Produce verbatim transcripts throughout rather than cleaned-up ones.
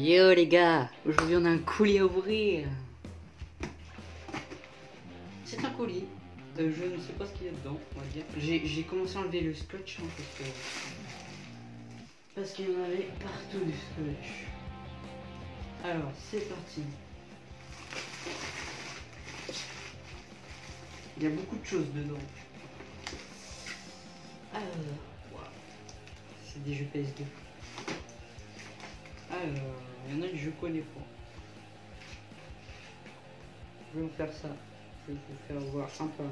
Yo les gars, aujourd'hui on a un colis à ouvrir. C'est un colis, euh, je ne sais pas ce qu'il y a dedans, on va dire. J'ai commencé à enlever le scotch hein, parce que parce qu'il y en avait partout du scotch. Alors c'est parti. Il y a beaucoup de choses dedans. Alors, wow. C'est des jeux P S deux. Alors, il y en a que je connais pas. Je vais vous faire ça. Je vais vous faire voir un peu.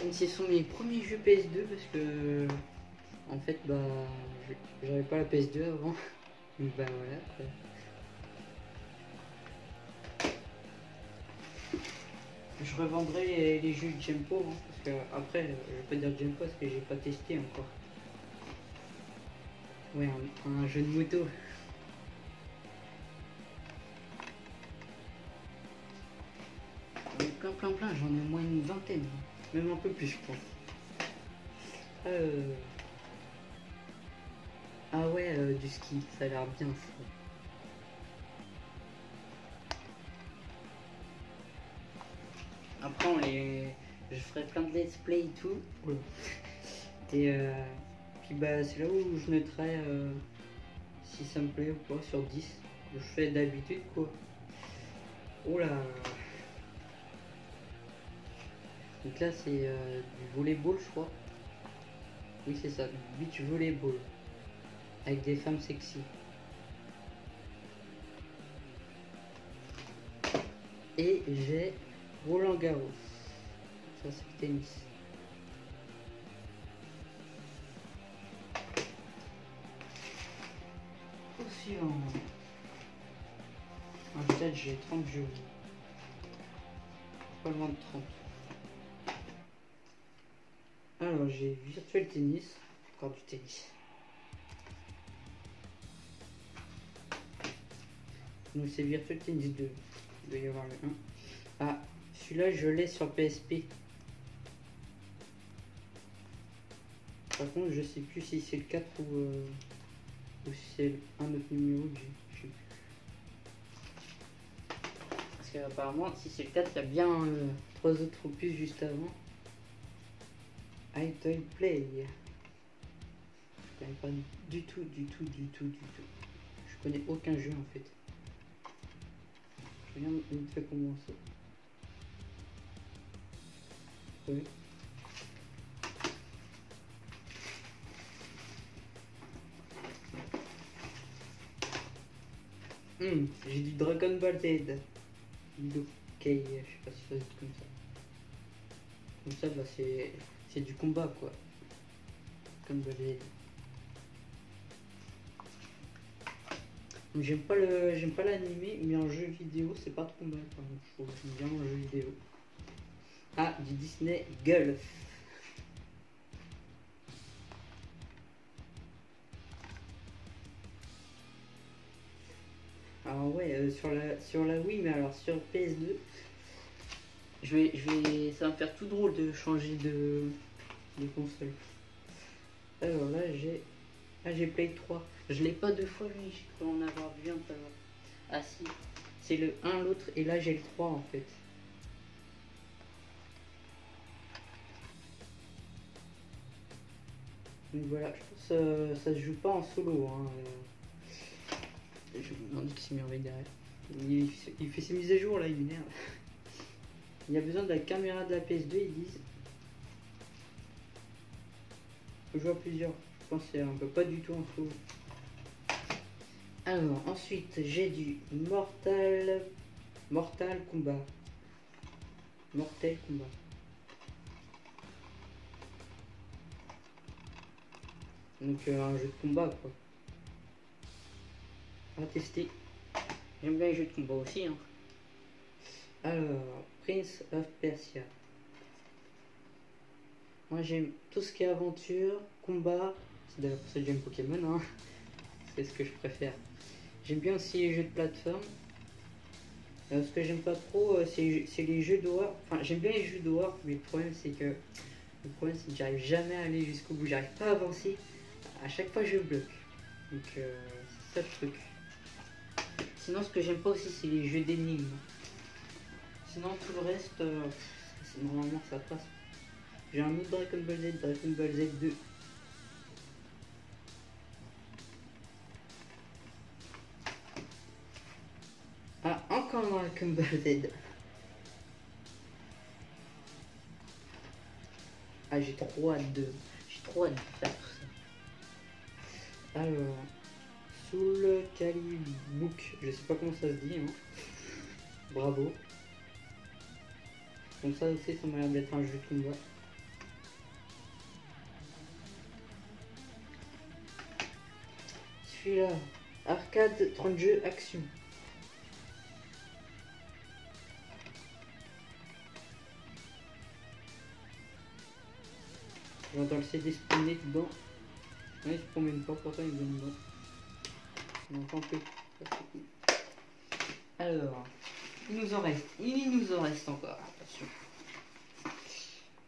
Hein. Ce sont mes premiers jeux P S deux parce que, en fait, bah, j'avais pas la P S deux avant. Donc, bah voilà. Après. Je revendrai les, les jeux de Jempo, hein, parce que après je vais pas dire Jempo parce que j'ai pas testé encore. Ouais, un, un jeu de moto. Plein plein plein, j'en ai au moins une vingtaine, même un peu plus je pense. Euh... Ah ouais, euh, du ski, ça a l'air bien ça. Après on les... je ferai plein de let's play et tout. Ouais. Et euh... puis bah c'est là où je noterai euh... si ça me plaît ou pas sur dix. Je fais d'habitude quoi. Oh là. Donc là c'est euh, du volleyball je crois. Oui c'est ça, du beach volleyball. Avec des femmes sexy. Et j'ai Roland Garros, ça c'est le tennis. Au suivant. En fait j'ai trente jeux. Pas loin de trente. Alors j'ai Virtual Tennis, encore du tennis. Donc c'est Virtual Tennis deux, il doit y avoir le un. Ah, celui-là je l'ai sur P S P. Par contre je sais plus si c'est le quatre ou, euh, ou si c'est un autre numéro que je sais plus. Parce qu'apparemment si c'est le quatre il y a bien euh, trois autres opus juste avant. I Toy Play. J'aime pas du tout, du tout, du tout, du tout. Je connais aucun jeu en fait. Je viens de me faire commencer. Oui. Mmh, j'ai dit Dragon Ball Z. Ok, je sais pas si ça se dit comme ça. Comme ça, bah, c'est c'est du combat quoi. Comme Ball Z. J'aime pas le j'aime pas l'animé, mais en jeu vidéo c'est pas trop mal. Enfin, je trouve que j'aime bien en jeu vidéo. Ah, du Disney Gulf. Alors ouais, euh, sur la sur la Wii, mais alors sur P S deux, je vais je vais ça va me faire tout drôle de changer de, de console. Alors là j'ai ah j'ai Play trois. Je l'ai pas deux fois lui, je crois en avoir vu un peu. Ah si, c'est le un l'autre et là j'ai le trois en fait. Donc voilà, je pense que euh, ça se joue pas en solo. Hein, euh... Je me demande qui s'est merveille derrière. Il, il fait ses mises à jour là, il m'énerve. Il y a besoin de la caméra de la P S deux, ils disent. Faut jouer à plusieurs. Je pense qu'on peut pas du tout en solo. Alors ensuite j'ai du Mortal Mortal Combat. Mortal Combat. Donc euh, un jeu de combat quoi. À tester. J'aime bien les jeux de combat aussi. Hein. Alors, Prince of Persia. Moi j'aime tout ce qui est aventure, combat. C'est d'ailleurs pour ça que j'aime Pokémon. Hein. C'est ce que je préfère. J'aime bien aussi les jeux de plateforme. Euh, ce que j'aime pas trop, euh, c'est les jeux d'horreur. Enfin, j'aime bien les jeux d'horreur, mais le problème c'est que Le problème c'est que j'arrive jamais à aller jusqu'au bout, j'arrive pas à avancer, à chaque fois je bloque. Donc euh, c'est ça le truc. Sinon ce que j'aime pas aussi c'est les jeux d'énigmes. Sinon tout le reste, euh, normalement ça passe. J'ai un autre Dragon Ball Z, Dragon Ball Z deux. Ah, encore un Dragon Ball Z. Ah, j'ai trop hâte de... J'ai trop hâte de faire tout ça. Alors... Soul Calibbook. Je sais pas comment ça se dit, hein. Bravo. Comme ça aussi, ça m'a l'air d'être un jeu de combat. Celui-là. Arcade, trente jeux, action. J'entends le C D spawner dedans. Ouais, il se promène pas, pourtant il vient dedans. On entend plus. Alors, il nous en reste. Il nous en reste encore. Attention.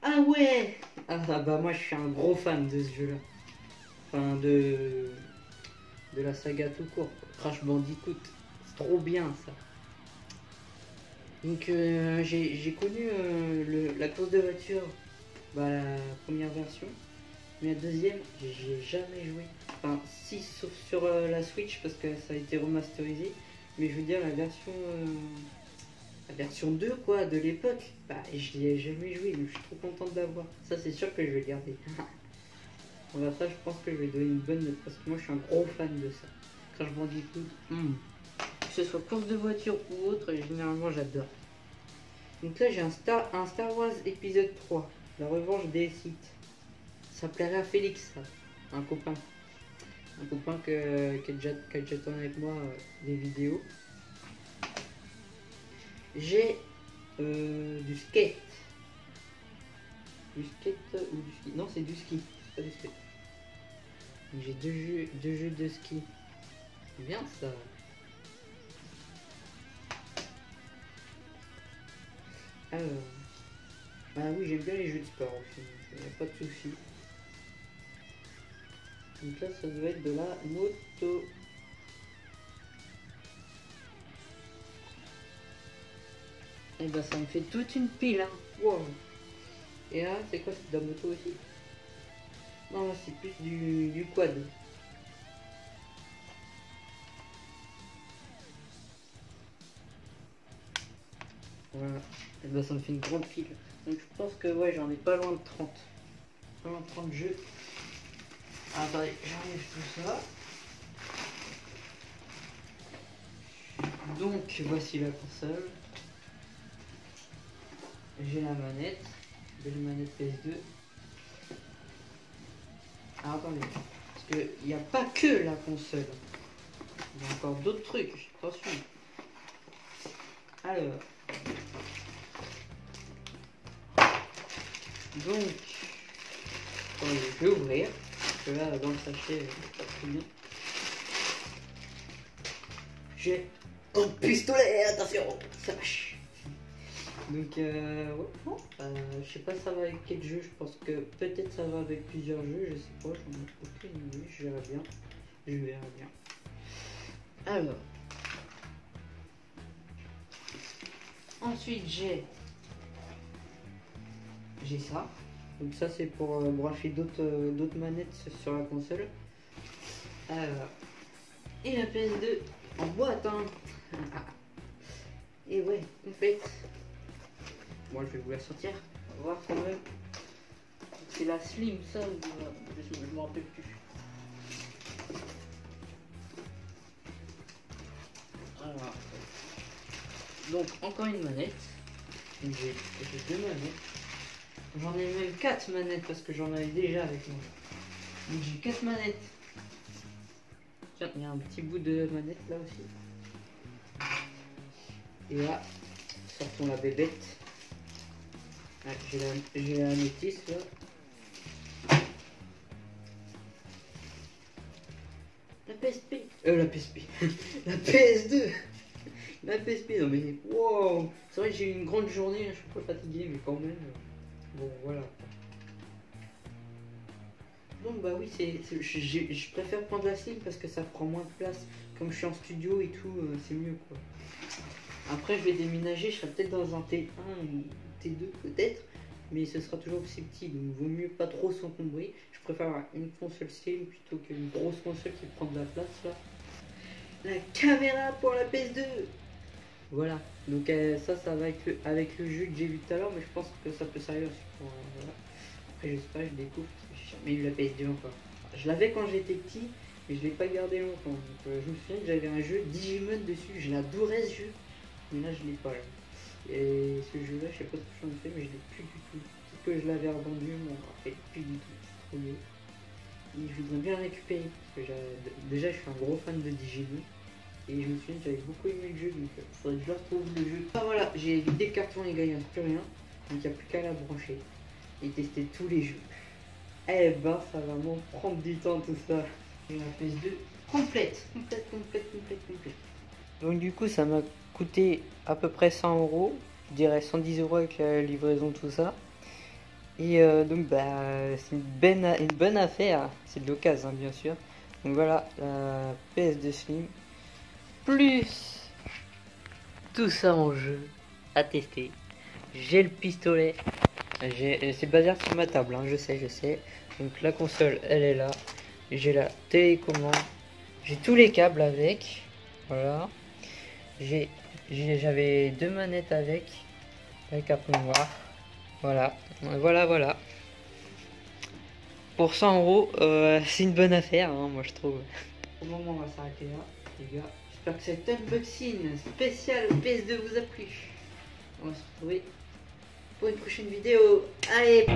Ah ouais! Ah bah moi je suis un gros fan de ce jeu-là. Enfin de... de la saga tout court. Crash Bandicoot. C'est trop bien ça. Donc euh, j'ai connu euh, le, la course de voiture. Bah, la première version, mais la deuxième j'ai jamais joué, enfin si, sauf sur euh, la Switch parce que ça a été remasterisé, mais je veux dire la version euh, la version deux quoi de l'époque, bah je n'y ai jamais joué, donc je suis trop contente d'avoir ça, c'est sûr que je vais garder. On va, ça je pense que je vais donner une bonne note parce que moi je suis un gros fan de ça, quand je vendis tout, mm. que ce soit course de voiture ou autre, généralement j'adore. Donc là j'ai un Star, un Star Wars épisode trois, la revanche des sites. Ça plairait à Félix, ça. Un copain. Un copain que, qui a déjà, déjà tourné avec moi euh, des vidéos. J'ai euh, du skate. Du skate ou du ski. Non, c'est du ski. Pas du skate. J'ai deux jeux, deux jeux de ski. C'est bien ça. Alors. Ah oui, j'aime bien les jeux de sport aussi, il n'y a pas de souci. Donc là, ça doit être de la moto. Et bah ça me fait toute une pile, hein. Wow. Et là, c'est quoi, c'est de la moto aussi? Non, là c'est plus du, du quad. Voilà. Et bah ça me fait une grande pile. Donc je pense que ouais, j'en ai pas loin de trente. Pas loin de trente jeux. Ah, attendez, j'enlève tout ça. Donc voici la console. J'ai la manette. Belle manette P S deux. Ah, attendez. Parce qu'il n'y a pas que la console. Il y a encore d'autres trucs. Attention. Alors. Donc, je vais ouvrir, parce que là, dans le sachet, c'est pas très bien. J'ai un pistolet, attention, ça marche. Donc, euh, ouais, euh, je sais pas ça va avec quel jeu, je pense que peut-être ça va avec plusieurs jeux, je sais pas, j'en ai aucune idée, je verrai bien, je verrai bien. Alors, ensuite j'ai... J'ai ça, donc ça c'est pour euh, brancher d'autres euh, d'autres manettes sur la console. Euh, et la P S deux en boîte, hein. Et ouais, en fait, moi bon, je vais vous la sortir, on va voir quand même. C'est la Slim, ça, je me rappelle plus. Alors, donc encore une manette, j'ai deux manettes. J'en ai même quatre manettes parce que j'en avais déjà avec moi. Donc j'ai quatre manettes. Tiens, il y a un petit bout de manette là aussi. Et là, sortons la bébête. Ah, j'ai la métisse là. La P S P. Euh, la P S P. La P S deux. La P S P, non mais wow. C'est vrai que j'ai eu une grande journée, je suis pas fatigué mais quand même. Bon voilà. Donc bah oui, c'est, c'est, je, je préfère prendre la Slim parce que ça prend moins de place. Comme je suis en studio et tout, euh, c'est mieux quoi. Après je vais déménager, je serai peut-être dans un T un ou T deux peut-être, mais ce sera toujours aussi petit, donc vaut mieux pas trop s'encombrer. Je préfère une console Slim plutôt qu'une grosse console qui prend de la place là. La caméra pour la P S deux. Voilà, donc euh, ça, ça va avec le, avec le jeu que j'ai vu tout à l'heure, mais je pense que ça peut servir aussi pour... Euh, voilà. Après, je sais pas, je découvre, j'ai jamais eu la P S deux encore. Je l'avais quand j'étais petit, mais je l'ai pas gardé longtemps. Donc, euh, je me souviens que j'avais un jeu Digimon dessus, je l'adorais ce jeu, mais là, je l'ai pas. Là. Et ce jeu-là, je sais pas ce que j'en ai fait, mais je l'ai plus du tout. Parce que je l'avais revendu, mais on en fait plus du tout. C'est trop bien. Et je voudrais bien récupérer, parce que déjà, je suis un gros fan de Digimon. Et je me souviens que j'avais beaucoup aimé le jeu, donc il faudrait que je retrouve le jeu. Ah voilà, j'ai vidé le carton les gars, il n'y a plus rien. Donc il n'y a plus qu'à la brancher et tester tous les jeux. Eh ben ça va m'en prendre du temps tout ça. J'ai la P S deux complète, complète, complète, complète, complète. Donc du coup ça m'a coûté à peu près cent euros, je dirais cent dix euros avec la livraison tout ça. Et euh, donc bah c'est une bonne, une bonne affaire, c'est de l'occasion hein, bien sûr. Donc voilà, la P S deux Slim. Plus tout ça en jeu à tester. J'ai le pistolet, c'est basé sur ma table hein, je sais je sais donc la console elle est là, j'ai la télécommande, j'ai tous les câbles avec, voilà, j'ai j'avais deux manettes avec la carte noire, voilà voilà voilà pour cent euros, euh, c'est une bonne affaire hein, moi je trouve. Au moment on va s'arrêter là les gars. J'espère que cet unboxing spécial P S deux vous a plu. On va se retrouver pour une prochaine vidéo. Allez!